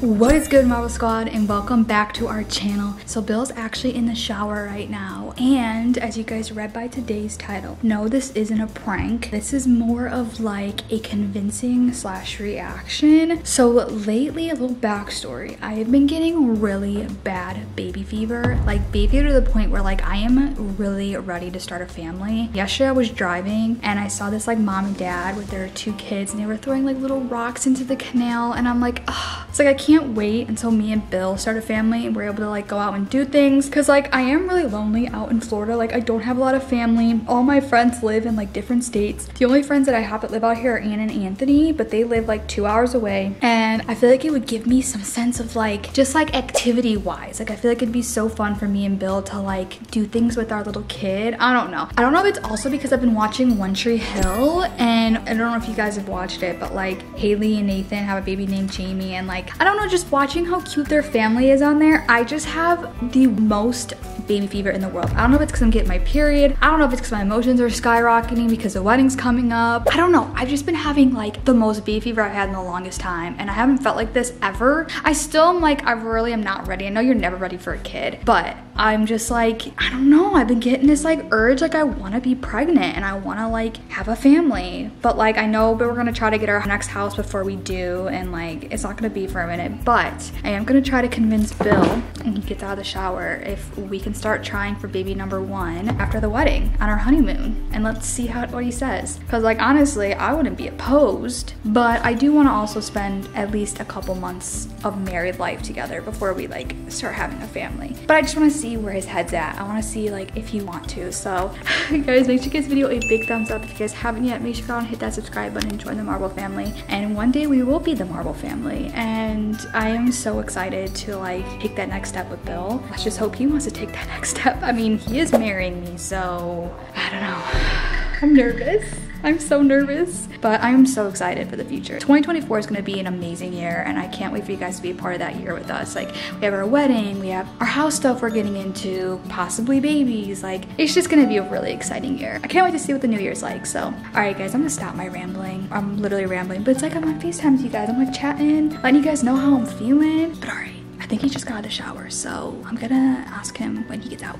What is good, Marble Squad, and welcome back to our channel. So Bill's actually in the shower right now, and as you guys read by today's title, no, this isn't a prank. This is more of like a convincing slash reaction. So lately, a little backstory, I have been getting really bad baby fever, like baby fever to the point where like I am really ready to start a family. Yesterday I was driving and I saw this like mom and dad with their two kids, and they were throwing like little rocks into the canal, and I'm like, ugh. It's like I can't wait until me and Bill start a family and we're able to like go out and do things, because like I am really lonely out in Florida. Like I don't have a lot of family. All my friends live in like different states. The only friends that I have that live out here are Ann and Anthony, but they live like 2 hours away, and I feel like it would give me some sense of like just like activity wise. Like I feel like it'd be so fun for me and Bill to like do things with our little kid. I don't know if it's also because I've been watching One Tree Hill, and I don't know if you guys have watched it, but like Haley and Nathan have a baby named Jamie, and like I don't know, just watching how cute their family is on there, I just have the most baby fever in the world. I don't know if it's because I'm getting my period. I don't know if it's because my emotions are skyrocketing because the wedding's coming up. I don't know. I've just been having like the most baby fever I've had in the longest time, and I haven't felt like this ever. I still am like, I really am not ready. I know you're never ready for a kid, but I'm just like, I don't know. I've been getting this like urge, like I want to be pregnant and I want to like have a family, but like I know, but we're going to try to get our next house before we do, and like it's not going to be for a minute, but I am going to try to convince Bill when he gets out of the shower if we can start trying for baby number one after the wedding on our honeymoon, and let's see what he says, because like honestly I wouldn't be opposed, but I do want to also spend at least a couple months of married life together before we like start having a family. But I just want to see where his head's at. I want to see like if you want to. So guys, make sure you give this video a big thumbs up. If you guys haven't yet, make sure you go and hit that subscribe button and join the Marble family, and one day we will be the Marble family, and I am so excited to like take that next step with Bill. Let's just hope he wants to take that next step. I mean, he is marrying me, so I don't know. I'm nervous. I'm so nervous, but I'm so excited for the future. 2024 is gonna be an amazing year, and I can't wait for you guys to be a part of that year with us. Like, we have our wedding, we have our house stuff we're getting into, possibly babies. Like, it's just gonna be a really exciting year. I can't wait to see what the new year's like. So, all right guys, I'm gonna stop my rambling. I'm literally rambling, but it's like I'm on FaceTime to you guys. I'm like chatting, letting you guys know how I'm feeling. But all right, I think he just got out of the shower, so I'm gonna ask him when he gets out.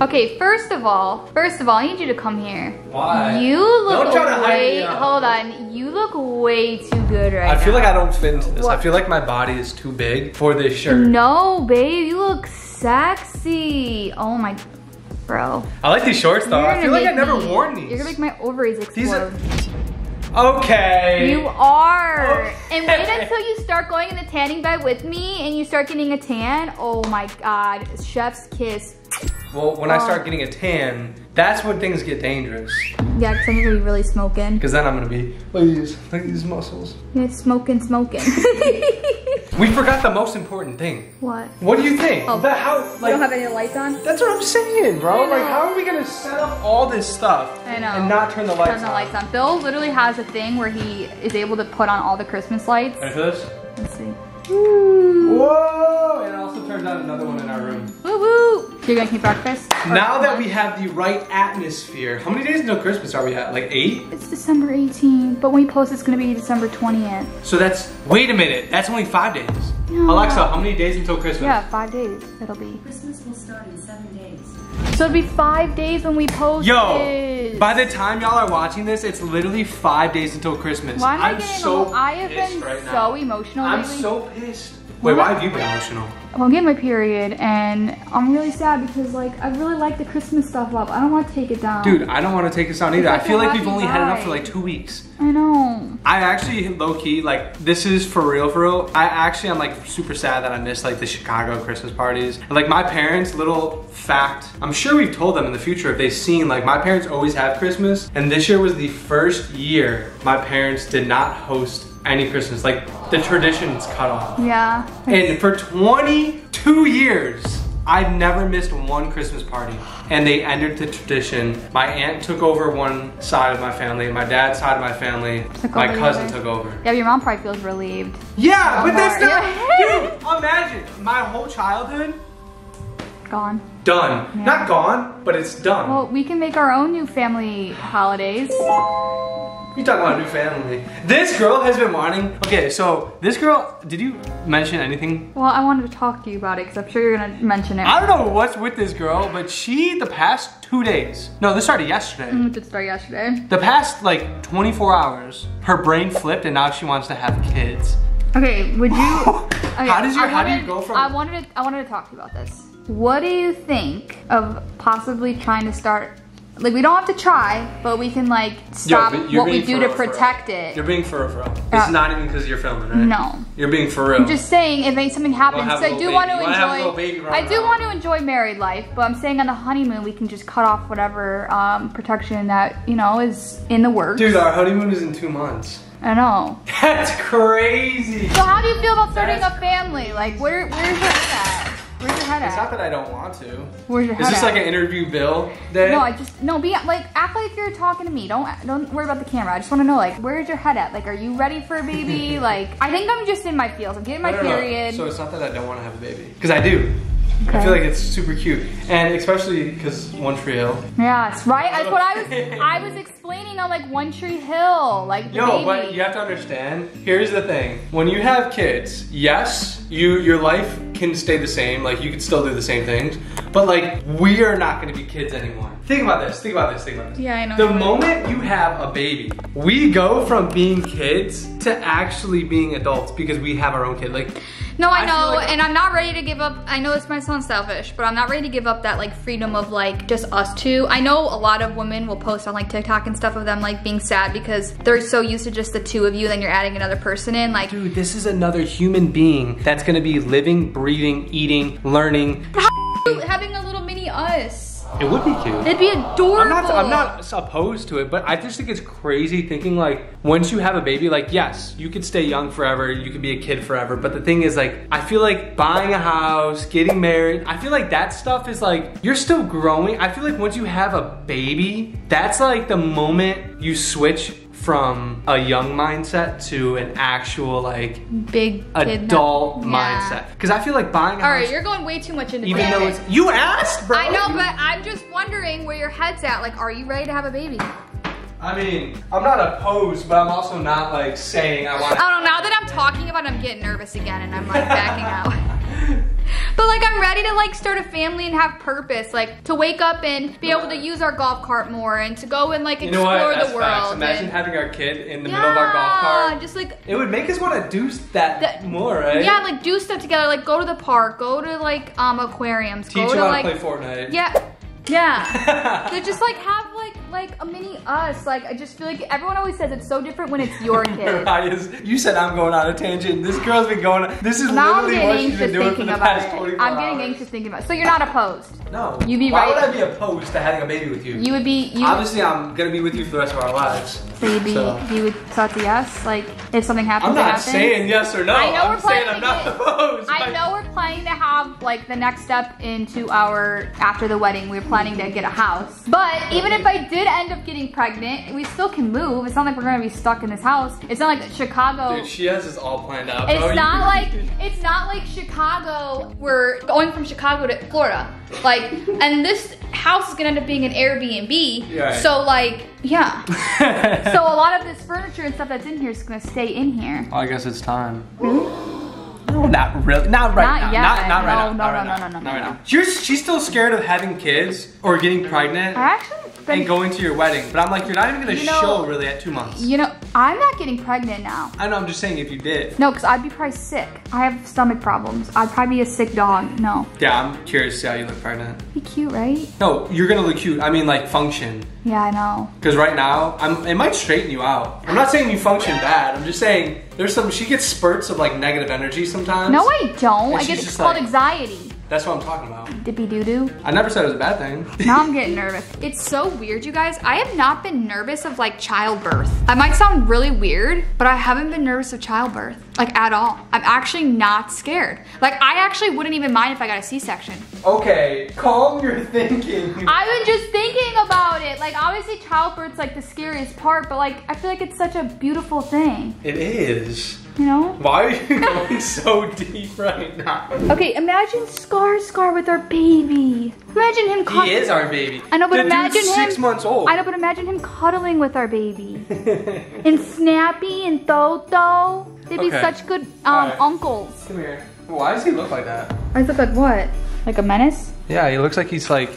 Okay, first of all, I need you to come here. Why? You look way, hold on, you look way too good right now. I feel like I don't fit into this. What? I feel like my body is too big for this shirt. No, babe, you look sexy. Oh my, bro. I like these shorts though. I feel like I've never worn these. You're gonna make my ovaries explode. These are, okay. You are. Okay. And wait until you start going in the tanning bed with me and you start getting a tan. Oh my God, chef's kiss. Well, when I start getting a tan, that's when things get dangerous. Yeah, because I'm gonna be really smoking. Because then I'm gonna be, look at these muscles. Yeah, smoking. We forgot the most important thing. What? What do you think? Oh, we don't have any lights on? That's what I'm saying, bro. Like, how are we gonna set up all this stuff and not turn the lights on? Bill literally has a thing where he is able to put on all the Christmas lights. Like this? Let's see. Ooh. Whoa! And also turns out another one in our room. Woohoo! You're gonna keep breakfast? Now that we have the right atmosphere, how many days until Christmas are we at? Like 8? It's December 18th, but when we post, it's gonna be December 20th. So that's, wait a minute, that's only 5 days. Yeah. Alexa, how many days until Christmas? Yeah, 5 days, it'll be. Christmas will start in 7 days. So it'll be 5 days when we post. Yo, by the time y'all are watching this, it's literally 5 days until Christmas. Why am I getting so pissed? I have been right so emotional lately. I'm so pissed. Wait, why have you been emotional? Well, I'm getting my period, and I'm really sad because, like, I really like the Christmas stuff up. I don't want to take it down. Dude, I don't want to take this down either. I feel like we've only had enough for, like, 2 weeks. I know. I actually, low-key, like, this is for real. I'm, like, super sad that I missed, like, the Chicago Christmas parties. And, like, my parents, little fact, I'm sure we've told them in the future if they've seen, like, my parents always have Christmas. And this year was the first year my parents did not host any Christmas. Like, the tradition's cut off. Yeah. And for 22 years, I've never missed one Christmas party. And they ended the tradition. My aunt took over one side of my family, my dad's side of my family, my cousin took over. Yeah, your mom probably feels relieved. Yeah, but that's not, dude, imagine my whole childhood. Gone. Done. Yeah. Not gone, but it's done. Well, we can make our own new family holidays. You talking about a new family. This girl has been wanting... Okay, so this girl, did you mention anything? Well, I wanted to talk to you about it because I'm sure you're going to mention it. I don't know what's with this girl, but she, the past 2 days... No, this started yesterday. It did start yesterday. The past, like, 24 hours, her brain flipped and now she wants to have kids. Okay, would you... Okay, I wanted to talk to you about this. What do you think of possibly trying to start... Like, we don't have to try, but we can, like, stop what we do to protect it. You're being for real, for real. It's not even because you're filming, right? No. You're being for real. I'm just saying, if something happens, I do want to enjoy... I do want to enjoy married life, but I'm saying on the honeymoon, we can just cut off whatever protection that, you know, is in the works. Dude, our honeymoon is in 2 months. I know. That's crazy. So how do you feel about starting a family? Like, where's your head at? Where's your head at? It's not that I don't want to. Where's your head at? Is this like an interview Bill day? No, I just, no, be like, act like you're talking to me. Don't worry about the camera. I just want to know, like, where's your head at? Like, are you ready for a baby? Like, I think I'm just in my feels. I'm getting my period. So it's not that I don't want to have a baby. Because I do. Okay. I feel like it's super cute. And especially because One Tree Hill. Yes, right? That's what I was explaining on like One Tree Hill. Like, no, but you have to understand, here's the thing. When you have kids, yes, your life can stay the same. Like, you can still do the same things. But like, we are not gonna be kids anymore. Think about this, think about this, think about this. Yeah, I know. The moment you have a baby, we go from being kids to actually being adults because we have our own kid. Like, no, I know, like, and I'm not ready to give up. I know this might sound selfish, but I'm not ready to give up that like freedom of like just us two. I know a lot of women will post on like TikTok and stuff of them like being sad because they're so used to just the two of you, then you're adding another person in. Like, dude, this is another human being that's gonna be living, breathing, eating, learning. Having a little mini us. It would be cute. It'd be adorable. I'm not opposed to it, but I just think it's crazy thinking like, once you have a baby, like yes, you could stay young forever, you could be a kid forever, but the thing is like, I feel like buying a house, getting married, I feel like that stuff is like, you're still growing. I feel like once you have a baby, that's like the moment you switch from a young mindset to an actual like big adult mindset. Because I feel like buying a house. All right, you're going way too much into even though it's, you asked, bro. I know, but I'm just wondering where your head's at. Like, are you ready to have a baby? I mean, I'm not opposed, but I'm also not like saying I want to. I don't know, now that I'm talking about it, I'm getting nervous again and I'm like backing out. But like, I'm ready to like start a family and have purpose, like to wake up and be able to use our golf cart more and to go and like explore the world. Facts. Imagine having our kid in the middle of our golf cart. Just like, it would make us want to do that more, right? Yeah, like do stuff together, like go to the park, go to like aquariums, teach them how like, to play Fortnite. Yeah. Yeah, so just like have like a mini us. Like, I just feel like everyone always says it's so different when it's your kid. You said I'm going on a tangent. This girl's been going, this is now literally what she's been doing for the past 24 hours. I'm getting anxious thinking about it. So you're not opposed? No. You'd be right. Why would I be opposed to having a baby with you? You would be, obviously I'm gonna be with you for the rest of our lives. So you'd be, you would talk to yes? Like if something happens, I'm not saying yes or no. I know we're saying I'm not opposed. I know we're planning to have like the next step into our, after the wedding, we're planning to get a house. But even if I did end up getting pregnant, we still can move. It's not like we're gonna be stuck in this house. It's not like Chicago. Dude, she has this all planned out. It's not like, it's not like Chicago. We're going from Chicago to Florida. Like, and this house is gonna end up being an Airbnb. Yeah, right. So like, yeah. So a lot of this furniture and stuff that's in here is gonna stay in here. Well, I guess it's time. Really? No, not really. Not right now. Not right now. No. She's still scared of having kids or getting pregnant and going to your wedding. But I'm like, you're not even going to show really at 2 months. You know, I'm not getting pregnant now. I know, I'm just saying if you did. No, because I'd be probably sick. I have stomach problems. I'd probably be a sick dog. No. Yeah, I'm curious to see how you look pregnant. Be cute, right? No, you're going to look cute. I mean, like, function. Yeah, I know. Because right now, it might straighten you out. I'm not saying you function bad. I'm just saying she gets spurts of like negative energy sometimes. No, I don't. I guess it's called anxiety. That's what I'm talking about. Dippy doo doo. I never said it was a bad thing. Now I'm getting nervous. It's so weird, you guys. I have not been nervous of like childbirth. I might sound really weird, but I haven't been nervous of childbirth, like at all. I'm actually not scared. Like I actually wouldn't even mind if I got a C-section. Okay, calm your thinking. I've been just thinking about it. Like obviously childbirth's like the scariest part, but like I feel like it's such a beautiful thing. It is. You know? Why are you going so deep right now? Okay, imagine Scar with our baby. Imagine him cuddling. He is our baby. I know, but imagine him. 6 months old. I know, but imagine him cuddling with our baby. And Snappy and Toto. They'd be such good uncles. Come here. Why does he look like that? I look like what? Like a menace? Yeah, he looks like he's like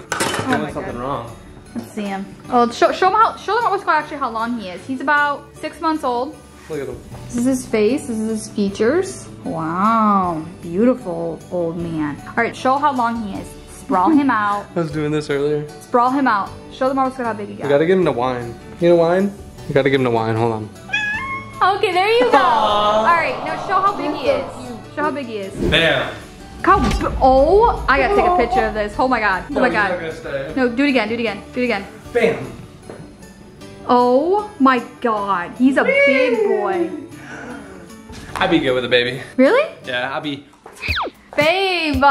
doing something wrong. Let's see him. Oh, show them actually how long he is. He's about 6 months old. Look at him. This is his face. This is his features. Wow, beautiful old man. All right, show how long he is. Sprawl him out. I was doing this earlier. Sprawl him out. Show the Marble Squad how big he got. We gotta give him the wine. You know wine? We gotta give him the wine. Hold on. Okay, there you go. All right, now show how big he is. Show how big he is. Bam. Oh, I gotta take a picture of this. Oh my god. Oh my god. No, do it again. Do it again. Do it again. Bam. Oh my god, he's a big boy. I'd be good with a baby. Really? Yeah, I'd be. Babe!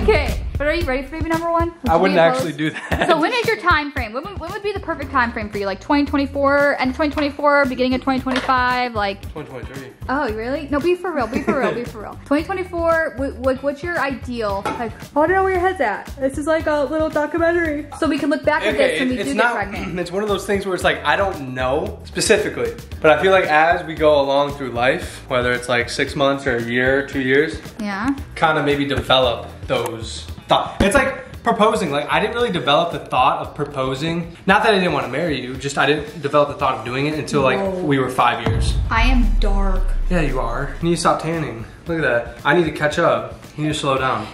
Okay, but are you ready for baby number one? I wouldn't actually do that. So when is your time frame? When would be the perfect time frame for you? Like 2024, end of 2024, beginning of 2025, like? 2023. Oh, really? No, be for real, be for real, be for real. 2024, what's your ideal? Like, oh, I don't know where your head's at. This is like a little documentary. So we can look back at this when we do get pregnant. It's one of those things where it's like, I don't know specifically, but I feel like as we go along through life, whether it's like 6 months or a year, 2 years, yeah, kind of maybe develop those thoughts. It's like proposing. Like, I didn't really develop the thought of proposing. Not that I didn't want to marry you, just I didn't develop the thought of doing it until like we were 5 years. I am dark. Yeah, you are. You need to stop tanning. Look at that. I need to catch up. You need to slow down.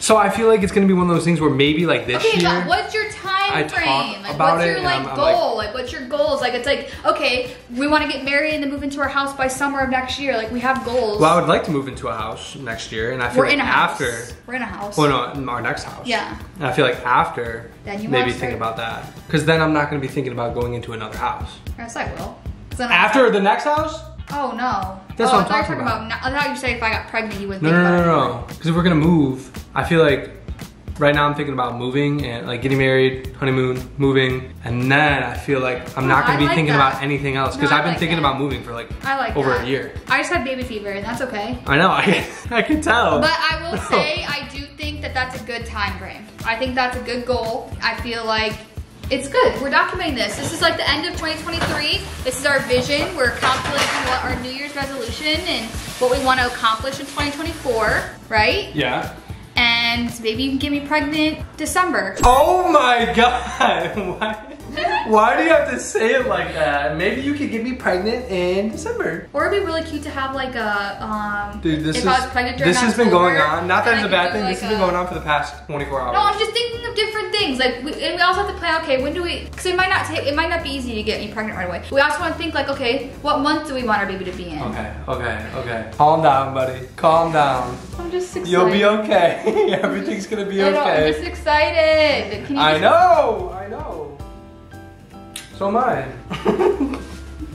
So I feel like it's gonna be one of those things where maybe like this year. Okay, but what's your time frame? Like, what's your like goal? Like, what's your goals? Like, it's like, okay, we want to get married and then move into our house by summer of next year. Like, we have goals. Well, I would like to move into a house next year, and I feel like after we're in a house. Well, no, our next house. Yeah. And I feel like after then you maybe think about that, because then I'm not gonna be thinking about going into another house. Yes, I will. After the next house. Oh no. That's what I'm talking about. I thought you said if I got pregnant, you wouldn't think about it. No. Because if we're gonna move, I feel like right now I'm thinking about moving and like getting married, honeymoon, moving, and then I feel like I'm not gonna be thinking about anything else because I've been thinking about moving for like over a year. I just had baby fever, and that's okay. I know, I can tell. But I will say, I do think that that's a good time frame. I think that's a good goal. I feel like it's good. We're documenting this. This is like the end of 2023. This is our vision. We're calculating what our New Year's resolution and what we want to accomplish in 2024, right? Yeah. And maybe you can get me pregnant December. Oh my god. Why do you have to say it like that? Maybe you could get me pregnant in December. Or it'd be really cute to have like a, dude, this, I was pregnant during this has been going on. Not that it's a bad thing. Like this has been going on for the past 24 hours. No, I'm just thinking of different things. Like, we also have to plan, okay, when do we, because it might not be easy to get me pregnant right away. We also want to think like, okay, what month do we want our baby to be in? Okay. Calm down, buddy. Calm down. I'm just excited. You'll be okay. Everything's going to be okay. I'm just excited. Can you I know. So am I.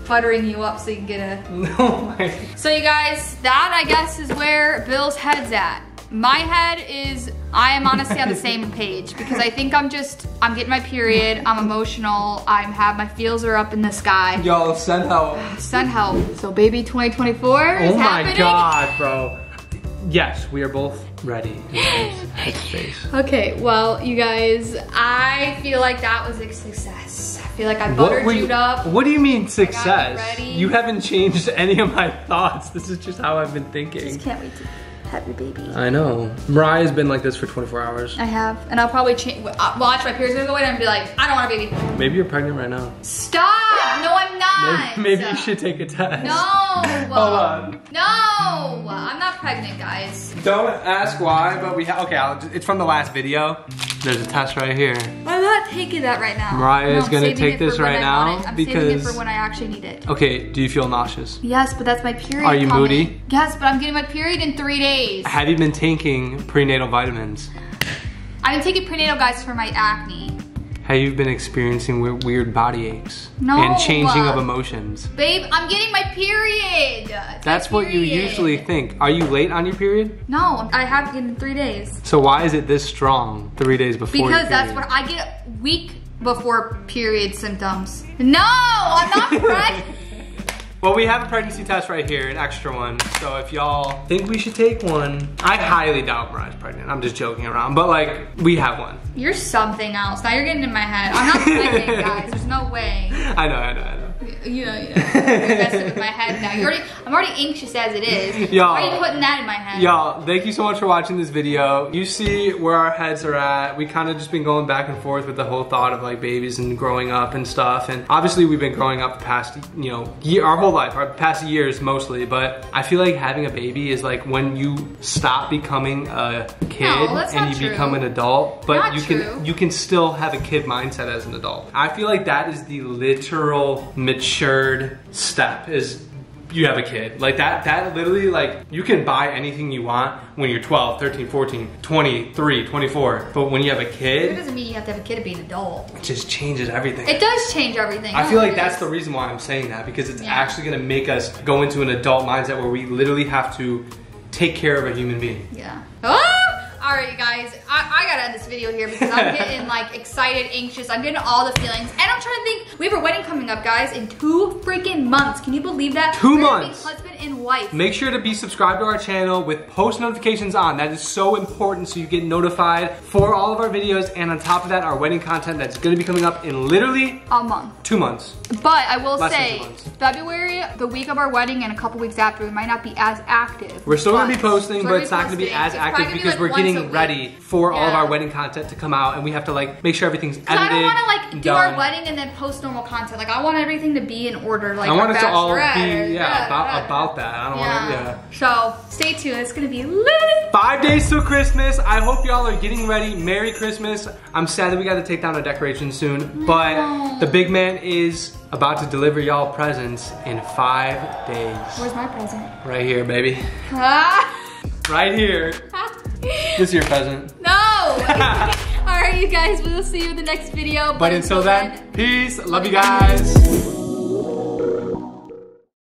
Buttering you up so you can get a... No way. So you guys, that I guess is where Bill's head's at. My head is, I am honestly on the same page because I think I'm getting my period, I'm emotional, my feels are up in the sky. Y'all, send help. Send help. So baby 2024 is happening. Oh my god, bro. Yes, we are both ready. Headspace. Okay, well, you guys, I feel like that was a success. I feel like I buttered you up. What do you mean success? You haven't changed any of my thoughts. This is just how I've been thinking. Just can't wait to have your baby. I know. Mariah's been like this for 24 hours. I have, and I'll probably change. Watch, my period's gonna go away and I'll be like, I don't want a baby. Maybe you're pregnant right now. Stop! No, I'm not. Maybe you should take a test. No. Hold on. No, I'm not pregnant, guys. Don't ask why, but we have. Okay, it's from the last video. There's a test right here. I'm not taking that right now. Mariah is gonna take this right now because saving it for when I actually need it. Okay, do you feel nauseous? Yes, but that's my period. Are you moody? Yes, but I'm getting my period in 3 days. Have you been taking prenatal vitamins? I've been taking prenatal guys for my acne. Have you been experiencing weird body aches? No. And changing of emotions? Babe, I'm getting my period. That's what you usually think. Are you late on your period? No, I have it in 3 days. So why is it this strong 3 days before? Because that's what I get week before period symptoms. No, I'm not pregnant. Well, we have a pregnancy test right here, an extra one. So if y'all think we should take one, I highly doubt Mariah's pregnant. I'm just joking around, but like, we have one. You're something else. Now you're getting in my head. I'm not pregnant, guys. There's no way. I know. You know. You're messing with my head now. I'm already anxious as it is. Y'all, why are you putting that in my head? Y'all, thank you so much for watching this video. You see where our heads are at. We kind of just been going back and forth with the whole thought of like babies and growing up and stuff. And obviously we've been growing up the past, you know, year, our whole life, our past years mostly. But I feel like having a baby is like when you stop becoming a kid and you become an adult. But you can still have a kid mindset as an adult. I feel like that is the literal matured step, is you have a kid. Like that literally, like, you can buy anything you want when you're 12, 13, 14, 23, 24. But when you have a kid, it doesn't mean you have to have a kid to be an adult. It just changes everything. It does change everything. I feel like that's the reason why I'm saying that, because it's actually gonna make us go into an adult mindset where we literally have to take care of a human being. Yeah. All right, guys, I gotta end this video here because I'm getting like excited, anxious. I'm getting all the feelings. And I'm trying to think, we have a wedding coming up, guys, in 2 freaking months. Can you believe that? 2 months. Husband and wife. Make sure to be subscribed to our channel with post notifications on. That is so important, so you get notified for all of our videos. And on top of that, our wedding content that's gonna be coming up in literally a month. 2 months. But I will say, February, the week of our wedding and a couple weeks after, we might not be as active. We're still gonna be posting, but it's not gonna be as active because we're getting ready for all of our wedding content to come out, and we have to like make sure everything's edited. I don't want to like do our wedding and then post normal content. Like I want everything to be in order. Like I want it to all be about that. I don't want to. So stay tuned. It's gonna be lit. 5 days till Christmas. I hope y'all are getting ready. Merry Christmas. I'm sad that we got to take down our decorations soon, but the big man is about to deliver y'all presents in 5 days. Where's my present? Right here, baby. Right here. This is your present. No! Alright, you guys, we will see you in the next video. But until then, peace. Love you guys.